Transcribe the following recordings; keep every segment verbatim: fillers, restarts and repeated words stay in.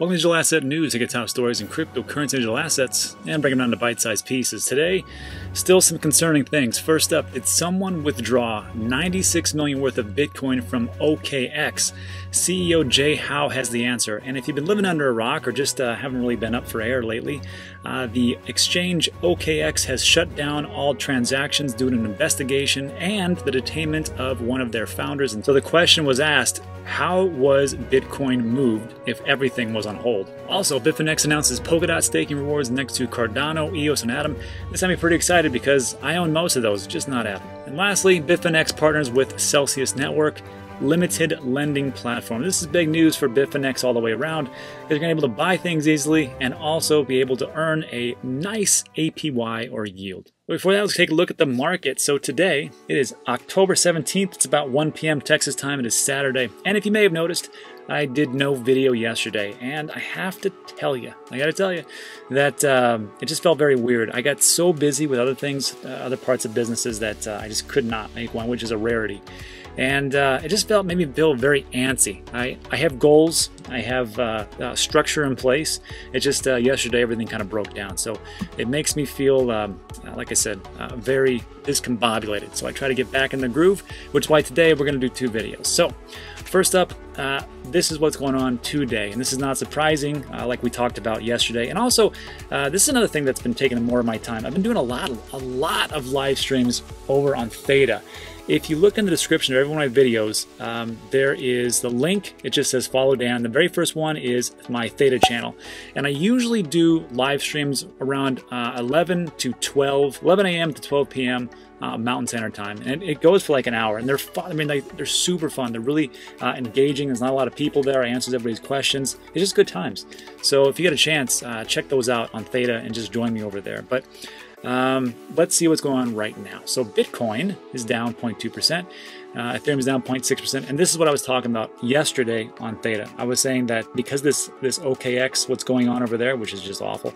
Welcome to Digital Asset News. I get top stories in cryptocurrency digital assets and break them down into bite-sized pieces. Today, still some concerning things. First up, did someone withdraw ninety-six million dollars worth of Bitcoin from O K X? C E O Jay Hao has the answer. And if you've been living under a rock or just uh, haven't really been up for air lately, uh, the exchange O K X has shut down all transactions due to an investigation and the detainment of one of their founders. And so the question was asked, how was Bitcoin moved if everything was on hold? Also, Bitfinex announces Polkadot staking rewards next to Cardano, E O S, and Atom. This had me pretty excited because I own most of those, just not Atom. And lastly, Bitfinex partners with Celsius Network, limited lending platform. This is big news for Bitfinex all the way around. They're going to be able to buy things easily and also be able to earn a nice A P Y or yield. But before that, let's take a look at the market. So today, it is October seventeenth. It's about one p m Texas time. It is Saturday. And if you may have noticed, I did no video yesterday, and I have to tell you, I gotta tell you, that um, it just felt very weird. I got so busy with other things, uh, other parts of businesses that uh, I just could not make one, which is a rarity. And uh, it just felt, made me feel very antsy. I, I have goals, I have uh, uh, structure in place. It just, uh, yesterday, everything kind of broke down. So it makes me feel, um, like I said, uh, very discombobulated. So I try to get back in the groove, which is why today we're gonna do two videos. So first up, uh, this is what's going on today, and this is not surprising, uh, like we talked about yesterday. And also, uh, this is another thing that's been taking more of my time. I've been doing a lot, a lot of live streams over on Theta. If you look in the description of every one of my videos, um, there is the link. It just says follow Dan. The very first one is my Theta channel. And I usually do live streams around uh, eleven to twelve, eleven a m to twelve p m Uh, Mountain Standard Time, and it goes for like an hour, and they're fun. I mean, they, they're super fun. They're really uh, engaging. There's not a lot of people there. I answer everybody's questions. It's just good times. So if you get a chance, uh, check those out on Theta and just join me over there. But um, let's see what's going on right now. So Bitcoin is down zero point two percent. Uh, Ethereum is down zero point six percent, and this is what I was talking about yesterday on Theta. I was saying that because this this O K X, what's going on over there, which is just awful,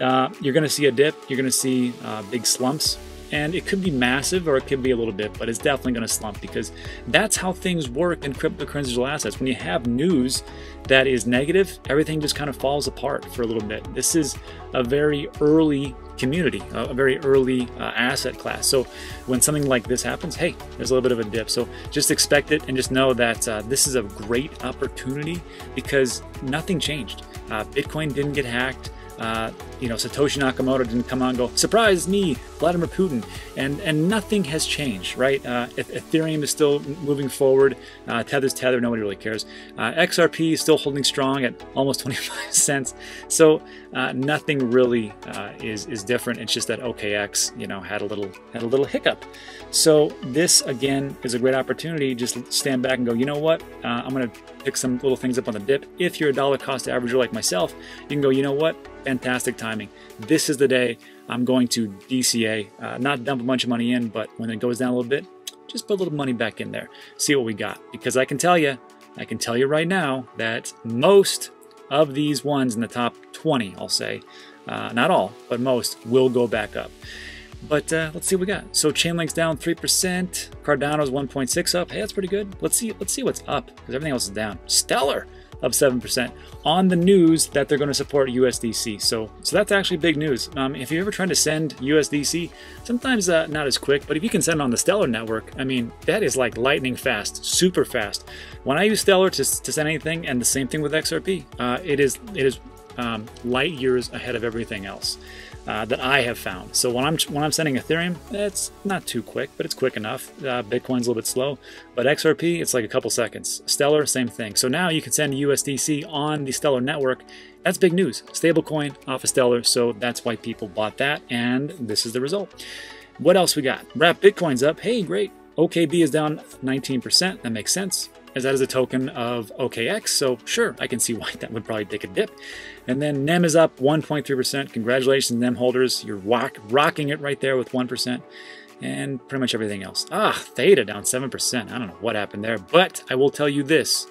uh, you're going to see a dip. You're going to see uh, big slumps. And it could be massive or it could be a little bit, but it's definitely going to slump because that's how things work in cryptocurrency digital assets. When you have news that is negative, everything just kind of falls apart for a little bit. This is a very early community, a very early uh, asset class. So when something like this happens, hey, there's a little bit of a dip. So just expect it and just know that uh, this is a great opportunity because nothing changed. Uh, Bitcoin didn't get hacked. Uh, you know, Satoshi Nakamoto didn't come out and go, surprise me, Vladimir Putin. And and nothing has changed, right? Uh, Ethereum is still moving forward. Uh, Tether's Tether, nobody really cares. Uh, X R P is still holding strong at almost twenty-five cents. So uh, nothing really uh, is, is different. It's just that O K X, you know, had a little had a little hiccup. So this, again, is a great opportunity. Just stand back and go, you know what? Uh, I'm going to pick some little things up on the dip. If you're a dollar cost averager like myself, you can go, you know what? Fantastic timing. This is the day I'm going to D C A, uh, not dump a bunch of money in, but when it goes down a little bit, just put a little money back in there, see what we got. Because I can tell you, I can tell you right now that most of these ones in the top twenty, I'll say, uh, not all, but most will go back up. But uh, let's see what we got. So Chainlink's down three percent, Cardano's one point six up. Hey, that's pretty good. Let's see, let's see what's up because everything else is down. Stellar up seven percent on the news that they're going to support U S D C. So so that's actually big news. Um, if you're ever trying to send U S D C, sometimes uh, not as quick, but if you can send on the Stellar network, I mean, that is like lightning fast, super fast. When I use Stellar to, to send anything, and the same thing with X R P, uh, it is, it is um, light years ahead of everything else. Uh, that I have found. So when I'm when I'm sending Ethereum, it's not too quick, but it's quick enough. Uh, Bitcoin's a little bit slow, but X R P, it's like a couple seconds. Stellar, same thing. So now you can send U S D C on the Stellar network. That's big news. Stablecoin off of Stellar, so that's why people bought that, and this is the result. What else we got? Wrap Bitcoin's up. Hey, great. O K B is down nineteen percent. That makes sense, as that is a token of O K X, so sure, I can see why that would probably take a dip. And then N E M is up one point three percent. Congratulations, N E M holders. You're rock, rocking it right there with one percent and pretty much everything else. Ah, Theta down seven percent. I don't know what happened there, but I will tell you this.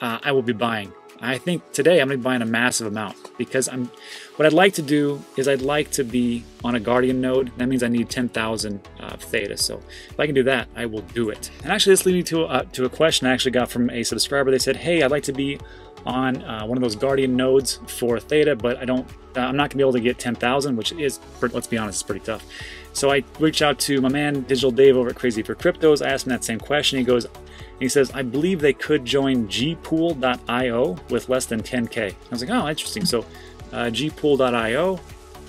Uh, I will be buying. I think today I'm going to be buying a massive amount because I'm. What I'd like to do is I'd like to be on a Guardian node. That means I need ten thousand uh, Theta. So if I can do that, I will do it. And actually, this leads me to uh, to a question I actually got from a subscriber. They said, "Hey, I'd like to be on uh, one of those Guardian nodes for Theta, but I don't, uh, I'm not gonna be able to get ten thousand, which is, let's be honest, it's pretty tough. So I reached out to my man, Digital Dave over at Crazy for Cryptos. I asked him that same question. He goes, he says, I believe they could join G Pool dot I O with less than ten K. I was like, oh, interesting. So uh, G Pool dot I O,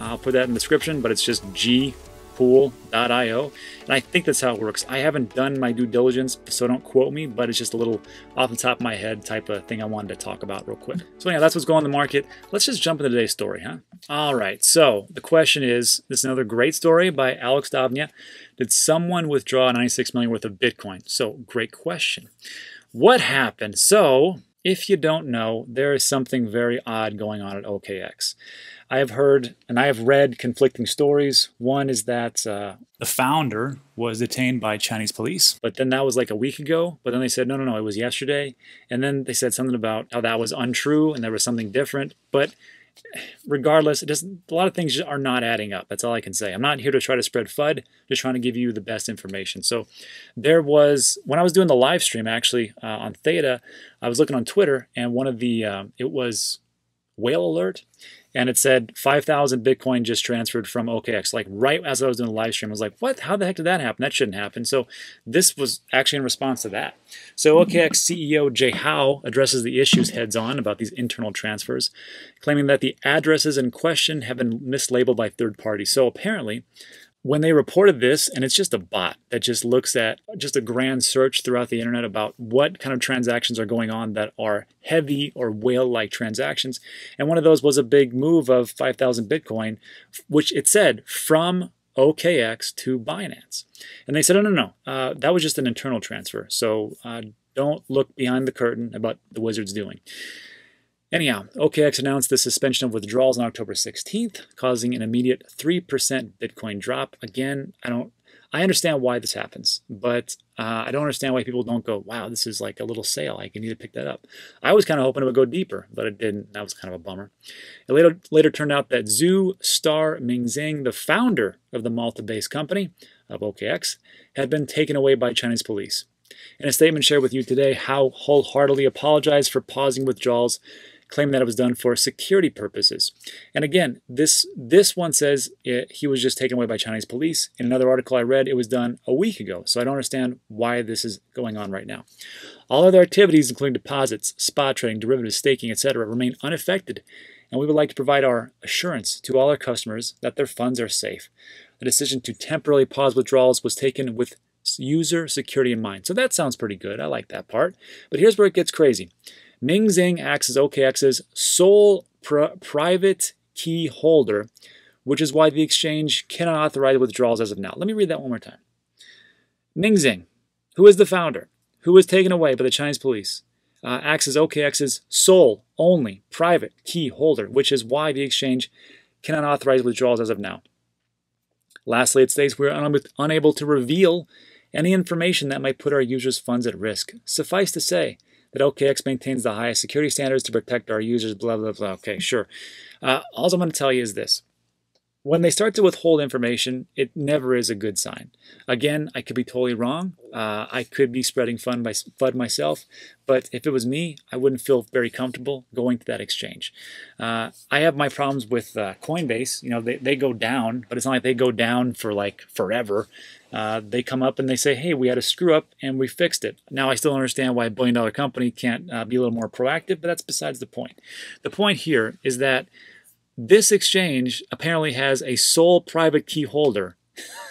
I'll put that in the description, but it's just G Pool dot I O, and I think that's how it works. I haven't done my due diligence, so don't quote me, but it's just a little off the top of my head type of thing I wanted to talk about real quick. So yeah, that's what's going on in the market. Let's just jump into today's story, huh? All right, so the question is, this is another great story by Alex Davnia. Did someone withdraw ninety-six million worth of Bitcoin? So great question. What happened? So if you don't know, there is something very odd going on at O K X. I have heard and I have read conflicting stories. One is that uh, the founder was detained by Chinese police, but then that was like a week ago. But then they said, no, no, no, it was yesterday. And then they said something about how that was untrue and there was something different. But regardless, it doesn't, a lot of things are not adding up. That's all I can say. I'm not here to try to spread F U D, I'm just trying to give you the best information. So there was, when I was doing the live stream actually uh, on Theta, I was looking on Twitter and one of the, um, it was Whale Alert, and it said five thousand Bitcoin just transferred from O K X. Like right as I was doing the live stream, I was like, what? How the heck did that happen? That shouldn't happen. So this was actually in response to that. So O K X C E O Jay Hao addresses the issues heads on about these internal transfers, claiming that the addresses in question have been mislabeled by third parties. So apparently, when they reported this, and it's just a bot that just looks at just a grand search throughout the internet about what kind of transactions are going on that are heavy or whale-like transactions. And one of those was a big move of five thousand Bitcoin, which it said from O K X to Binance. And they said, oh, no, no, no, uh, that was just an internal transfer. So uh, don't look behind the curtain about the wizard's doing. Anyhow, O K X announced the suspension of withdrawals on October sixteenth, causing an immediate three percent Bitcoin drop. Again, I don't, I understand why this happens, but uh, I don't understand why people don't go, wow, this is like a little sale. I need to pick that up. I was kind of hoping it would go deeper, but it didn't. That was kind of a bummer. It later, later turned out that Zhu Star Mingxing, the founder of the Malta-based company of O K X, had been taken away by Chinese police. In a statement shared with you today, Hao wholeheartedly apologized for pausing withdrawals, claiming that it was done for security purposes. And again, this this one says it, he was just taken away by Chinese police. In another article I read, it was done a week ago. So I don't understand why this is going on right now. All other activities, including deposits, spot trading, derivatives, staking, et cetera, remain unaffected. And we would like to provide our assurance to all our customers that their funds are safe. The decision to temporarily pause withdrawals was taken with user security in mind. So that sounds pretty good. I like that part. But here's where it gets crazy. Mingxing acts as O K X's sole pr private key holder, which is why the exchange cannot authorize withdrawals as of now. Let me read that one more time. Mingxing, who is the founder, who was taken away by the Chinese police, uh, acts as O K X's sole, only, private key holder, which is why the exchange cannot authorize withdrawals as of now. Lastly, it states we are un unable to reveal any information that might put our users' funds at risk. Suffice to say, that O K X maintains the highest security standards to protect our users, blah, blah, blah. Okay, sure. Uh, all I'm going to tell you is this. When they start to withhold information, it never is a good sign. Again, I could be totally wrong. Uh, I could be spreading fun by, F U D myself, but if it was me, I wouldn't feel very comfortable going to that exchange. Uh, I have my problems with uh, Coinbase. You know, they, they go down, but it's not like they go down for like forever. Uh, they come up and they say, hey, we had a screw up and we fixed it. Now I still understand why a billion dollar company can't uh, be a little more proactive, but that's besides the point. The point here is that this exchange apparently has a sole private key holder,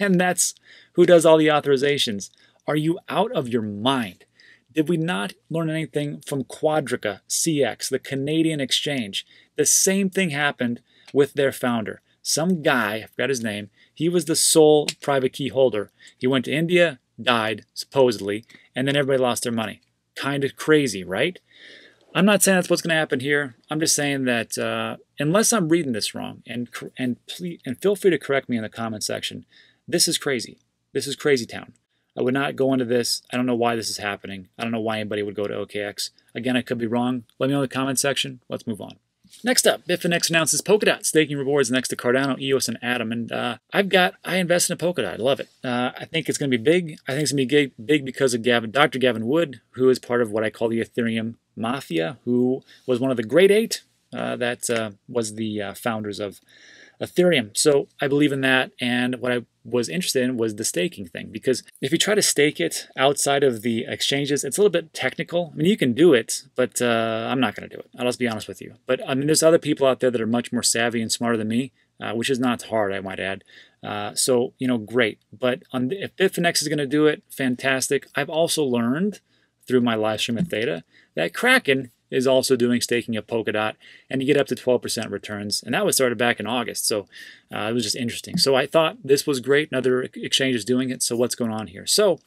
and that's who does all the authorizations. Are you out of your mind? Did we not learn anything from QuadrigaCX, the Canadian exchange? The same thing happened with their founder. Some guy, I forgot his name, he was the sole private key holder. He went to India, died, supposedly, and then everybody lost their money. Kind of crazy, right? I'm not saying that's what's going to happen here. I'm just saying that uh, unless I'm reading this wrong, and and please, and feel free to correct me in the comment section, this is crazy. This is crazy town. I would not go into this. I don't know why this is happening. I don't know why anybody would go to O K X. Again, I could be wrong. Let me know in the comment section. Let's move on. Next up, Bitfinex announces Polkadot staking rewards next to Cardano, E O S, and Atom. And uh, I've got, I invest in a Polkadot. I love it. Uh, I think it's going to be big. I think it's going to be big because of Gavin, Doctor Gavin Wood, who is part of what I call the Ethereum Mafia, who was one of the great eight uh, that uh, was the uh, founders of Ethereum. So I believe in that. And what I was interested in was the staking thing, because if you try to stake it outside of the exchanges, it's a little bit technical. I mean, you can do it, but uh, I'm not going to do it. I'll just be honest with you. But I mean, there's other people out there that are much more savvy and smarter than me, uh, which is not hard, I might add. Uh, so, you know, great. But on the, if Bitfinex is going to do it, fantastic. I've also learned through my live stream at Theta that Kraken is also doing staking of Polkadot, and you get up to twelve percent returns. And that was started back in August, so uh, it was just interesting. So I thought this was great. Another exchange is doing it, so what's going on here? So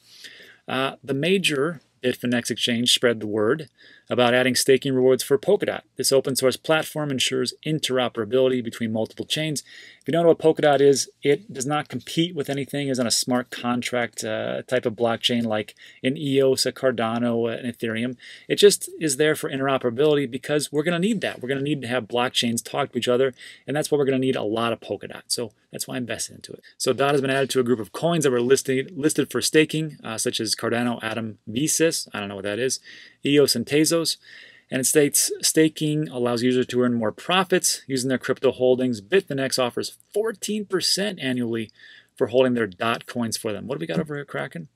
uh, the major Bitfinex exchange spread the word about adding staking rewards for Polkadot. This open source platform ensures interoperability between multiple chains. If you don't know what Polkadot is, it does not compete with anything as on a smart contract uh, type of blockchain like an E O S, a Cardano, an Ethereum. It just is there for interoperability because we're going to need that. We're going to need to have blockchains talk to each other, and that's why we're going to need a lot of Polkadot. So that's why I invested into it. So Dot has been added to a group of coins that were listed, listed for staking, uh, such as Cardano, Atom, Vsys, I don't know what that is, E O S, and Tezos. And it states staking allows users to earn more profits using their crypto holdings. Bitfinex offers fourteen percent annually for holding their dot coins for them. What do we got over here, Kraken?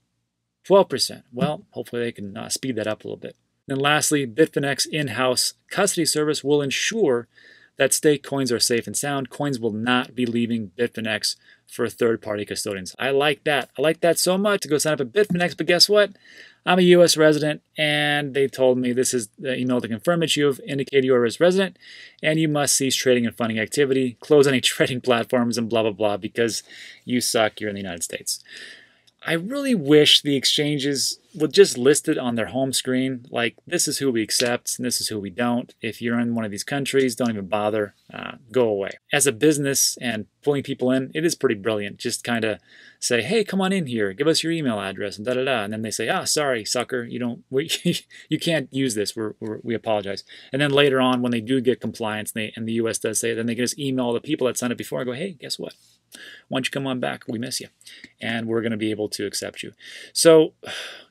twelve percent. Well, hopefully they can uh, speed that up a little bit. And lastly, Bitfinex in-house custody service will ensure that stake coins are safe and sound. Coins will not be leaving Bitfinex for third-party custodians. I like that. I like that so much to go sign up at Bitfinex, but guess what? I'm a U S resident, and they told me this is the email to confirm it. You have indicated you are a U S resident, and you must cease trading and funding activity, close any trading platforms, and blah, blah, blah, because you suck. You're in the United States. I really wish the exchanges would just list it on their home screen, like this is who we accept and this is who we don't. If you're in one of these countries, don't even bother, uh, go away. As a business and pulling people in, it is pretty brilliant. Just kind of say, hey, come on in here, give us your email address, and da-da-da. And then they say, ah, oh, sorry, sucker, you don't, we, you can't use this, we're, we're, we apologize. And then later on, when they do get compliance, and, they, and the U S does say it, then they can just email all the people that signed up before and go, hey, guess what? Why don't you come on back? We miss you. And we're going to be able to accept you. So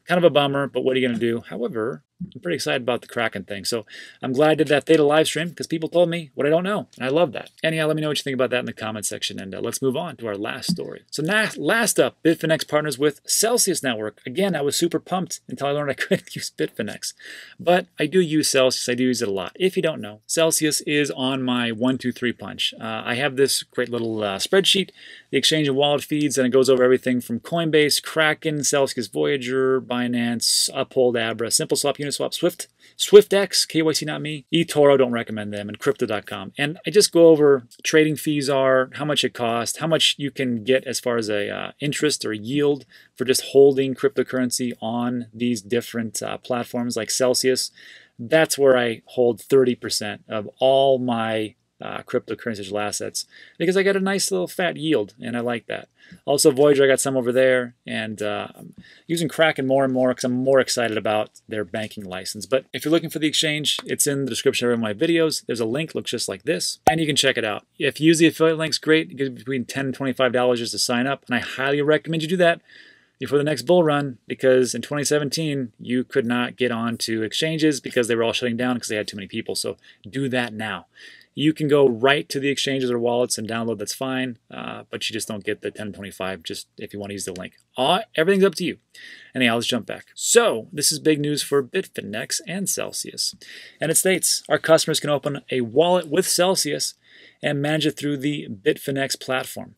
kind of a bummer, but what are you going to do? However, I'm pretty excited about the Kraken thing. So I'm glad I did that Theta live stream because people told me what I don't know. And I love that. Anyhow, let me know what you think about that in the comment section. And uh, let's move on to our last story. So last, last up, Bitfinex partners with Celsius Network. Again, I was super pumped until I learned I couldn't use Bitfinex. But I do use Celsius. I do use it a lot. If you don't know, Celsius is on my one, two, three punch. Uh, I have this great little uh, spreadsheet, the exchange and wallet feeds, and it goes over everything from Coinbase, Kraken, Celsius Voyager, Binance, Uphold, Abra, Simple Swap, Unit Swap, Swift, SwiftX, K Y C Not Me, eToro, don't recommend them, and Crypto dot com. And I just go over trading fees are, how much it costs, how much you can get as far as a uh, interest or yield for just holding cryptocurrency on these different uh, platforms like Celsius. That's where I hold thirty percent of all my Uh, cryptocurrency digital assets because I got a nice little fat yield and I like that. Also Voyager, I got some over there, and uh, I'm using Kraken more and more because I'm more excited about their banking license. But if you're looking for the exchange, it's in the description of my videos. There's a link, looks just like this, and you can check it out. If you use the affiliate links, great. It gives between ten and twenty-five dollars just to sign up, and I highly recommend you do that before the next bull run, because in twenty seventeen, you could not get on to exchanges because they were all shutting down because they had too many people. So do that now. You can go right to the exchanges or wallets and download, that's fine, uh, but you just don't get the ten twenty-five just if you want to use the link. All, everything's up to you. Anyhow, let's jump back. So this is big news for Bitfinex and Celsius. And it states, our customers can open a wallet with Celsius and manage it through the Bitfinex platform.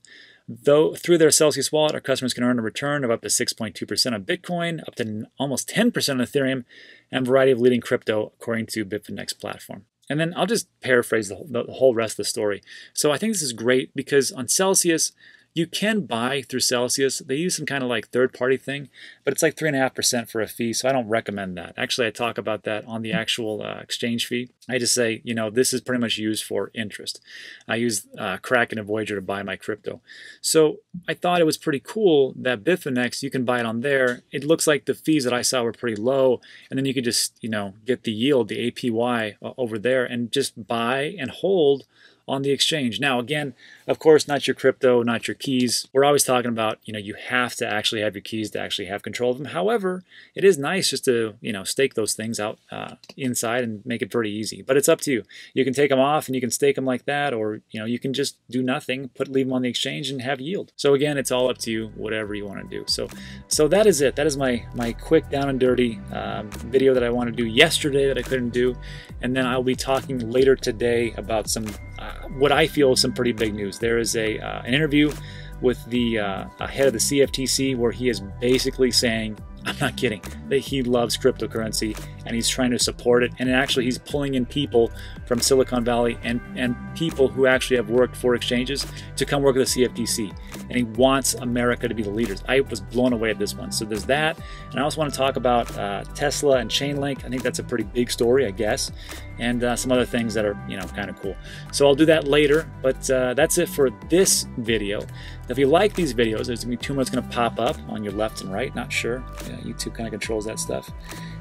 Though through their Celsius wallet, our customers can earn a return of up to six point two percent on Bitcoin, up to almost ten percent on Ethereum, and a variety of leading crypto, according to Bitfinex platform. And then I'll just paraphrase the whole, the whole rest of the story. So I think this is great because on Celsius, You can buy through Celsius. They use some kind of like third-party thing, but it's like three point five percent for a fee, so I don't recommend that. Actually, I talk about that on the actual uh, exchange fee. I just say, you know, this is pretty much used for interest. I use uh, Kraken and Voyager to buy my crypto. So I thought it was pretty cool that Bitfinex, you can buy it on there. It looks like the fees that I saw were pretty low, and then you could just, you know, get the yield, the A P Y uh, over there and just buy and hold on the exchange. Now, again, of course, not your crypto, not your keys. We're always talking about, you know, you have to actually have your keys to actually have control of them. However, it is nice just to, you know, stake those things out uh, inside and make it pretty easy. But it's up to you. You can take them off and you can stake them like that, or, you know, you can just do nothing, put leave them on the exchange and have yield. So again, it's all up to you, whatever you want to do. So, so that is it. That is my my quick down and dirty um, video that I want to do yesterday that I couldn't do, and then I'll be talking later today about some uh, what I feel is some pretty big news. There is a uh, an interview with the uh, head of the C F T C where he is basically saying, I'm not kidding, that he loves cryptocurrency and he's trying to support it. And actually he's pulling in people from Silicon Valley and, and people who actually have worked for exchanges to come work with the C F T C. And he wants America to be the leaders. I was blown away at this one. So there's that. And I also want to talk about uh, Tesla and Chainlink. I think that's a pretty big story, I guess. And uh, some other things that are, you know, kind of cool. So I'll do that later. But uh, that's it for this video. If you like these videos, there's going to be two more that's going to pop up on your left and right. Not sure. Yeah, YouTube kind of controls that stuff.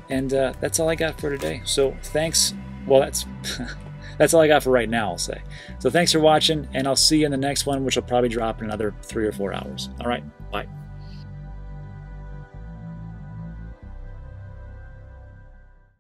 And uh, that's all I got for today. So thanks. Well, that's that's all I got for right now, I'll say. So thanks for watching, and I'll see you in the next one, which will probably drop in another three or four hours. All right. Bye.